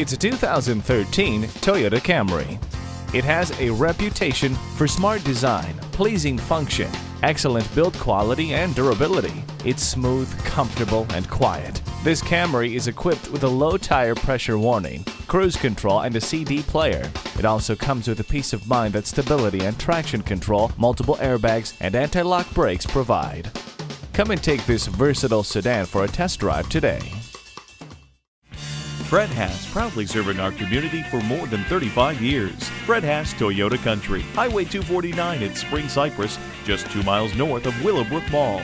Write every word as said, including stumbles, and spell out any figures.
It's a two thousand thirteen Toyota Camry. It has a reputation for smart design, pleasing function, excellent build quality and durability. It's smooth, comfortable, and quiet. This Camry is equipped with a low tire pressure warning, cruise control, and a C D player. It also comes with a peace of mind that stability and traction control, multiple airbags, and anti-lock brakes provide. Come and take this versatile sedan for a test drive today. Fred Haas, proudly serving our community for more than thirty-five years. Fred Haas Toyota Country, Highway two forty-nine in Spring Cypress, just two miles north of Willowbrook Mall.